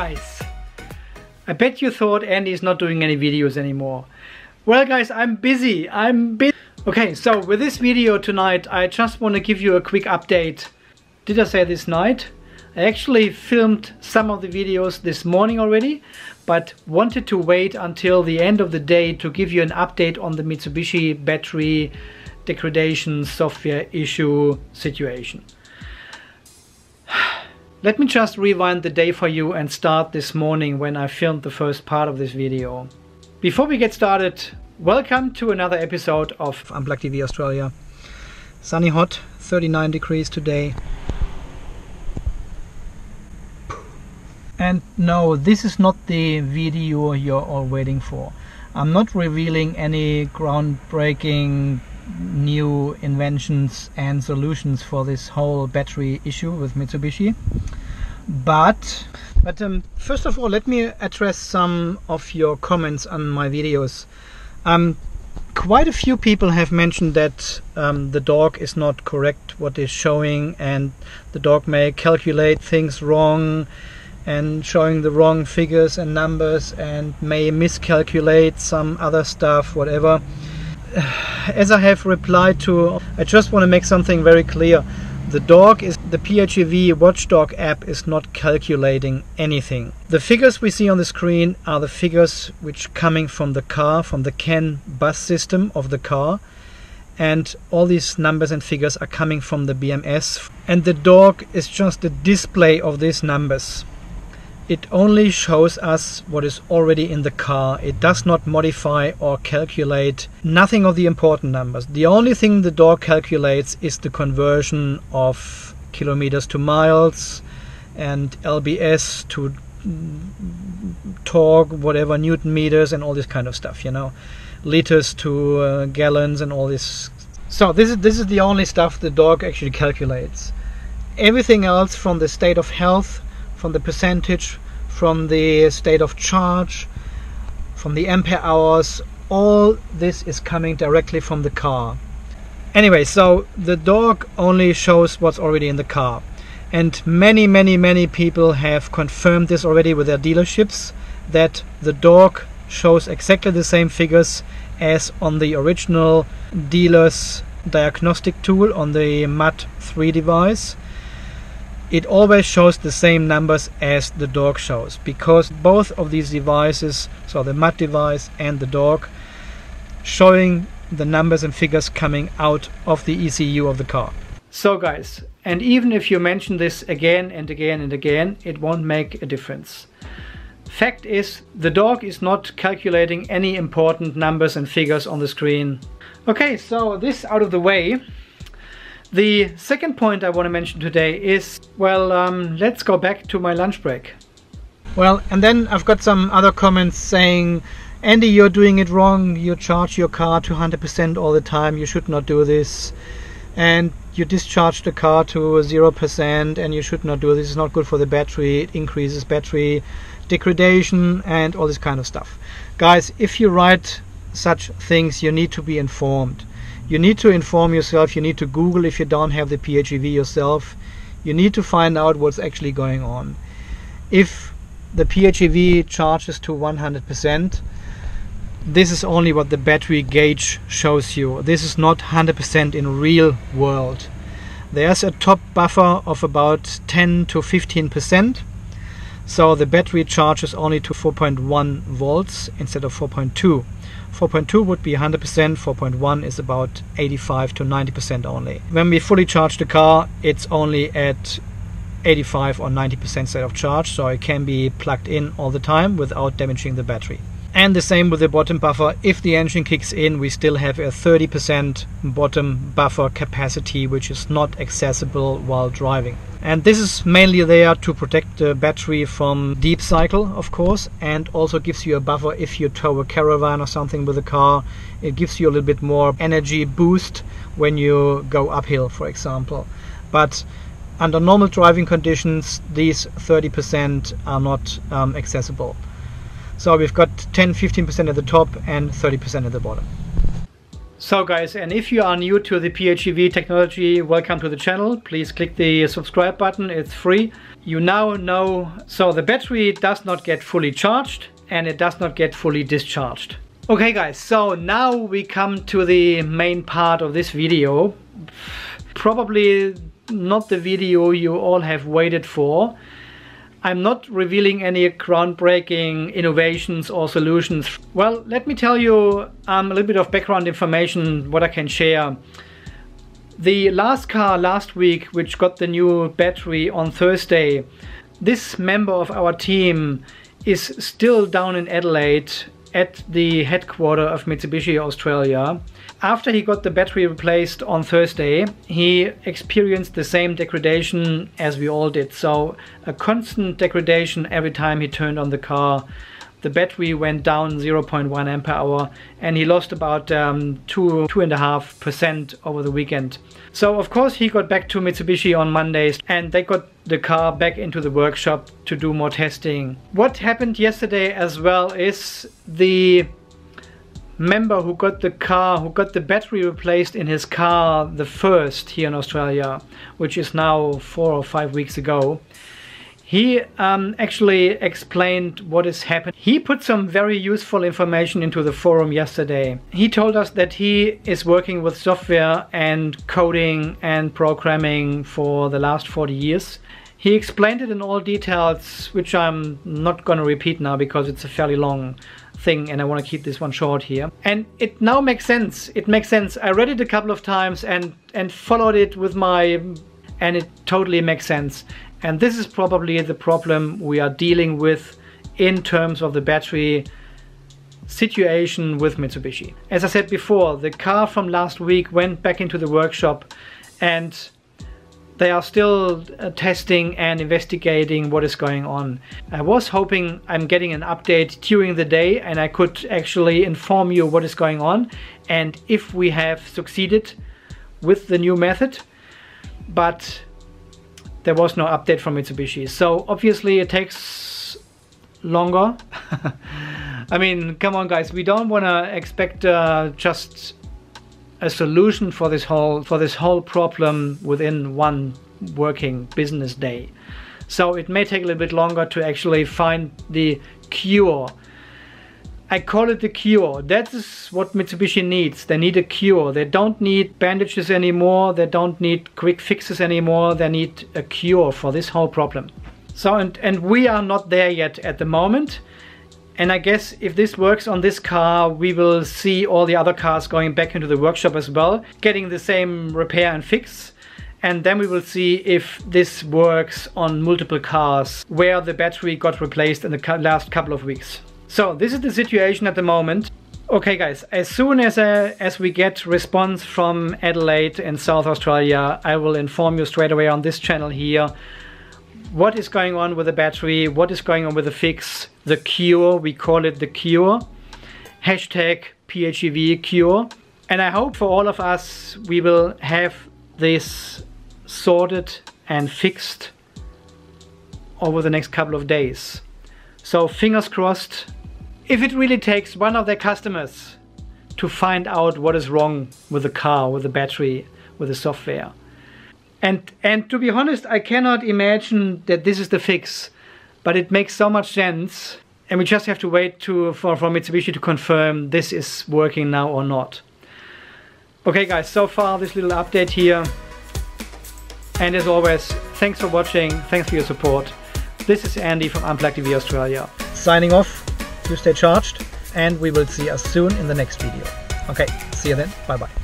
guys, I bet you thought Andy's not doing any videos anymore. Well guys, I'm busy, Okay, so with this video tonight, I just want to give you a quick update. Did I say this night? I actually filmed some of the videos this morning already, but wanted to wait until the end of the day to give you an update on the Mitsubishi battery degradation software issue situation. Let me just rewind the day for you and start this morning when I filmed the first part of this video. Before we get started, welcome to another episode of Unplugged EV Australia. Sunny hot, 39 degrees today. And no, this is not the video you're all waiting for. I'm not revealing any groundbreaking new inventions and solutions for this whole battery issue with Mitsubishi. But first of all, let me address some of your comments on my videos. Quite a few people have mentioned that the dog is not correct what is showing, and the dog may calculate things wrong and showing the wrong figures and numbers and may miscalculate some other stuff, whatever. As I have replied to, I just want to make something very clear. The dog is, the PHEV watchdog app is not calculating anything. The figures we see on the screen are the figures which coming from the car, from the CAN bus system of the car. And all these numbers and figures are coming from the BMS. And the dog is just a display of these numbers. It only shows us what is already in the car. It does not modify or calculate nothing of the important numbers. The only thing the dog calculates is the conversion of kilometers to miles and LBS to torque, whatever, Newton meters and all this kind of stuff, you know, liters to gallons and all this. So this is the only stuff the dog actually calculates. Everything else, from the state of health, from the percentage, from the state of charge, from the ampere hours, all this is coming directly from the car. Anyway, so the dog only shows what's already in the car. And many, many, many people have confirmed this already with their dealerships, that the dog shows exactly the same figures as on the original dealer's diagnostic tool on the MUT3 device. It always shows the same numbers as the dog shows, because both of these devices, so the MUT device and the dog, showing the numbers and figures coming out of the ECU of the car. So guys, and even if you mention this again and again and again, it won't make a difference. Fact is, the dog is not calculating any important numbers and figures on the screen. Okay, so this out of the way. The second point I want to mention today is, well, let's go back to my lunch break. Well, and then I've got some other comments saying, Andy, you're doing it wrong. You charge your car to 100% all the time. You should not do this. And you discharge the car to 0% and you should not do this. It's not good for the battery. It increases battery degradation and all this kind of stuff. Guys, if you write such things, you need to be informed. You need to inform yourself, you need to Google if you don't have the PHEV yourself. You need to find out what's actually going on. If the PHEV charges to 100%, this is only what the battery gauge shows you. This is not 100% in real world. There's a top buffer of about 10 to 15%. So the battery charges only to 4.1 volts instead of 4.2. 4.2 would be 100%, 4.1 is about 85 to 90% only. When we fully charge the car, it's only at 85 or 90% state of charge, so it can be plugged in all the time without damaging the battery. And the same with the bottom buffer. If the engine kicks in, we still have a 30% bottom buffer capacity, which is not accessible while driving. And this is mainly there to protect the battery from deep cycle, of course, and also gives you a buffer if you tow a caravan or something with a car. It gives you a little bit more energy boost when you go uphill, for example. But under normal driving conditions, these 30% are not accessible. So we've got 10-15% at the top and 30% at the bottom. So guys, and if you are new to the PHEV technology, welcome to the channel. Please click the subscribe button, it's free. You now know, so the battery does not get fully charged and it does not get fully discharged. Okay guys, so now we come to the main part of this video. Probably not the video you all have waited for. I'm not revealing any groundbreaking innovations or solutions. Well, let me tell you a little bit of background information, what I can share. The last car last week, which got the new battery on Thursday, this member of our team is still down in Adelaide at the headquarters of Mitsubishi Australia. After he got the battery replaced on Thursday, he experienced the same degradation as we all did. So a constant degradation every time he turned on the car. The battery went down 0.1 ampere hour and he lost about 2.5% over the weekend. So of course he got back to Mitsubishi on Mondays and they got the car back into the workshop to do more testing. What happened yesterday as well is the member who got the car, who got the battery replaced in his car, the first here in Australia, which is now 4 or 5 weeks ago, he actually explained what has happened. He put some very useful information into the forum yesterday. He told us that he is working with software and coding and programming for the last 40 years. He explained it in all details, which I'm not gonna repeat now because it's a fairly long thing and I wanna keep this one short here. And it now makes sense, it makes sense. I read it a couple of times and followed it with my, and it totally makes sense. And this is probably the problem we are dealing with in terms of the battery situation with Mitsubishi. As I said before, the car from last week went back into the workshop and they are still testing and investigating what is going on. I was hoping I'm getting an update during the day and I could actually inform you what is going on and if we have succeeded with the new method, but there was no update from Mitsubishi. So obviously it takes longer. I mean, come on guys, we don't want to expect just a solution for this whole problem within one working business day. So it may take a little bit longer to actually find the cure. I call it the cure. That is what Mitsubishi needs. They need a cure. They don't need bandages anymore. They don't need quick fixes anymore. They need a cure for this whole problem. So, and we are not there yet at the moment. And I guess if this works on this car, we will see all the other cars going back into the workshop as well, getting the same repair and fix. And then we will see if this works on multiple cars where the battery got replaced in the last couple of weeks. So this is the situation at the moment. Okay guys, as soon as we get response from Adelaide and South Australia, I will inform you straight away on this channel here what is going on with the battery, what is going on with the fix, the cure, we call it the cure, hashtag PHEVcure. And I hope for all of us we will have this sorted and fixed over the next couple of days. So fingers crossed. If it really takes one of their customers to find out what is wrong with the car, with the battery, with the software. And to be honest, I cannot imagine that this is the fix, but it makes so much sense. And we just have to wait for Mitsubishi to confirm this is working now or not. Okay guys, so far this little update here. And as always, thanks for watching, thanks for your support. This is Andy from Unplugged EV Australia. Signing off. You stay charged and we will see us soon in the next video. Okay, see you then. Bye bye.